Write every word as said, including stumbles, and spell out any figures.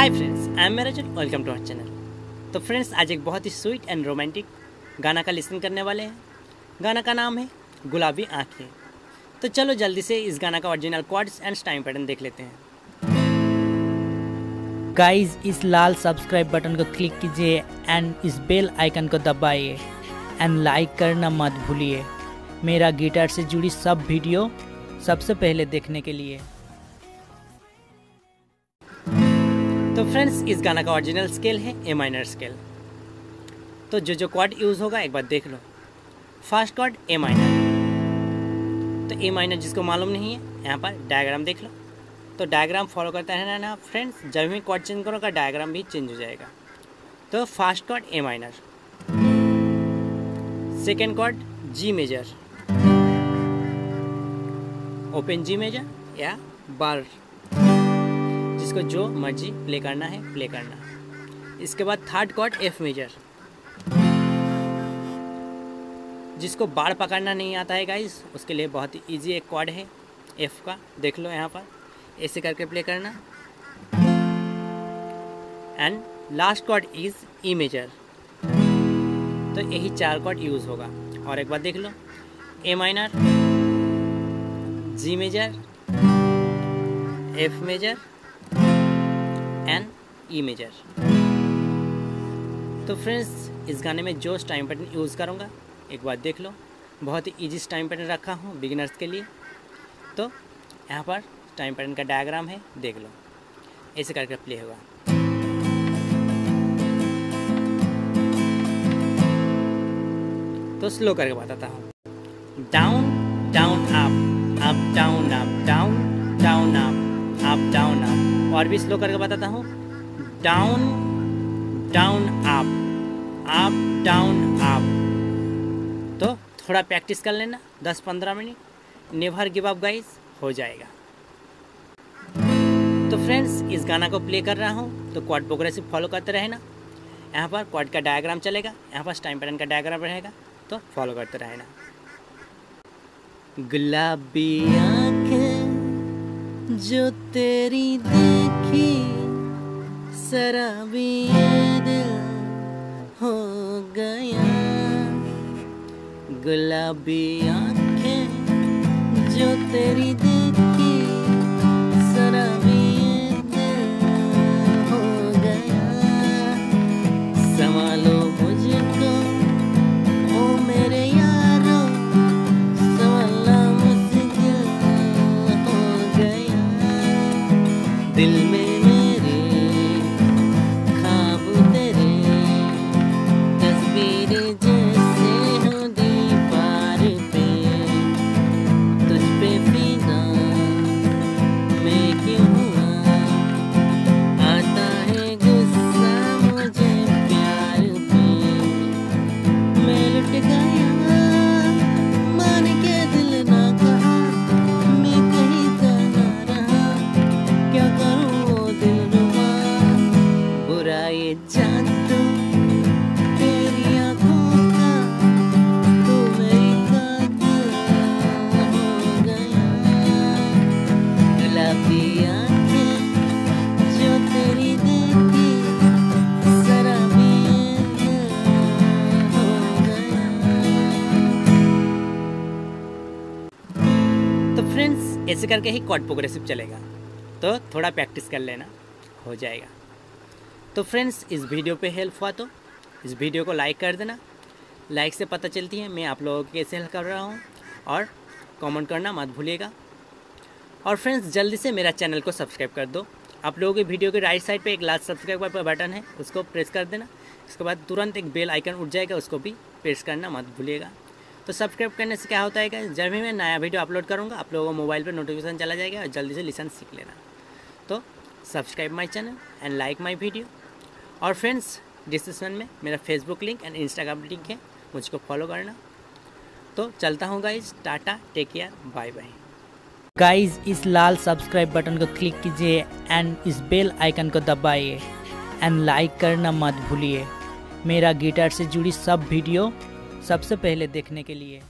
Hi friends, I am Merjul, welcome to our channel. तो friends, आज एक बहुत ही स्वीट एंड रोमांटिक गाना का लिसन करने वाले हैं। गाना का नाम है गुलाबी आँखें। तो चलो जल्दी से इस गाना का original chords and time pattern देख लेते हैं। गाइस, इस लाल सब्सक्राइब बटन को क्लिक कीजिए एंड इस बेल आइकन को दबाइए एंड लाइक करना मत भूलिए मेरा गिटार से जुड़ी सब वीडियो सबसे पहले देखने के लिए। तो फ्रेंड्स, इस गाना का ओरिजिनल स्केल है ए माइनर स्केल। तो जो जो क्वार्ड यूज़ होगा एक बार देख लो। First chord A minor. तो ए माइनर जिसको मालूम नहीं है, यहाँ पर डायग्राम देख लो। तो डायग्राम फॉलो करता है ना फ्रेंड्स, जब भी क्वार्ड चेंज करोगे डायग्राम भी चेंज हो जाएगा। तो first chord A minor, second chord G major, open G major या बार, जिसको जो मर्जी प्ले करना है प्ले करना। इसके बाद थर्ड कॉर्ड एफ मेजर, जिसको बार पकड़ना नहीं आता है गाइस, उसके लिए बहुत ही ईजी एक कॉर्ड है एफ का, देख लो यहाँ पर ऐसे करके प्ले करना। And last chord is E major. तो यही चार कॉर्ड यूज होगा। और एक बार देख लो, A minor, G major, F major and E major. तो फ्रेंड्स, इस गाने में जो टाइम पैटर्न यूज़ करूँगा एक बार देख लो। बहुत ही ईजी टाइम पैटर्न रखा हूँ बिगिनर्स के लिए। तो यहाँ पर टाइम पैटर्न का डायग्राम है, देख लो ऐसे करके प्ले होगा। तो स्लो करके बताता हूँ। Down down up, up down up, down down up, up down up. और भी स्लो करके बताता हूँ। Down down up, up down up. तो थोड़ा प्रैक्टिस कर लेना दस पंद्रह minute. Never give up guys, हो जाएगा। तो फ्रेंड्स, इस गाना को प्ले कर रहा हूँ तो क्वार्ड प्रोग्रेसिव फॉलो करते रहना। यहाँ पर क्वार्ड का डायग्राम चलेगा, यहाँ पर टाइम पैटर्न का डायग्राम रहेगा, तो फॉलो करते रहना। गुलाबी आँखें जो तेरी देखी, शराबी दिल हो गया। गुलाबी आँखें जो तेरी देखी, शराबी दिल हो गया। संभालो मुझको ओ मेरे यारों, संभालना मुश्किल हो गया। दिल में ऐसे करके ही कॉर्ड प्रोग्रेसिव चलेगा। तो थोड़ा प्रैक्टिस कर लेना, हो जाएगा। तो फ्रेंड्स, इस वीडियो पे हेल्प हुआ तो इस वीडियो को लाइक कर देना। लाइक से पता चलती है मैं आप लोगों को कैसे हेल्प कर रहा हूँ। और कमेंट करना मत भूलिएगा। और फ्रेंड्स, जल्दी से मेरा चैनल को सब्सक्राइब कर दो। आप लोगों की वीडियो के राइट साइड पर एक लाल सब्सक्राइब का बटन है, उसको प्रेस कर देना। इसके बाद तुरंत एक बेल आइकन उठ जाएगा, उसको भी प्रेस करना मत भूलिएगा। तो सब्सक्राइब करने से क्या होता है कि जब भी मैं नया वीडियो अपलोड करूँगा आप लोगों को मोबाइल पर नोटिफिकेशन चला जाएगा और जल्दी से लिसन सीख लेना। तो subscribe my channel and like my video. और फ्रेंड्स, डिस्क्रिप्शन में मेरा Facebook link and Instagram link है, मुझको फॉलो करना। तो चलता हूँ guys, tata, take care, bye bye. Guys, इस लाल सब्सक्राइब बटन को क्लिक कीजिए एंड इस बेल आइकन को दबाइए एंड लाइक करना मत भूलिए मेरा गिटार से जुड़ी सब वीडियो सबसे पहले देखने के लिए।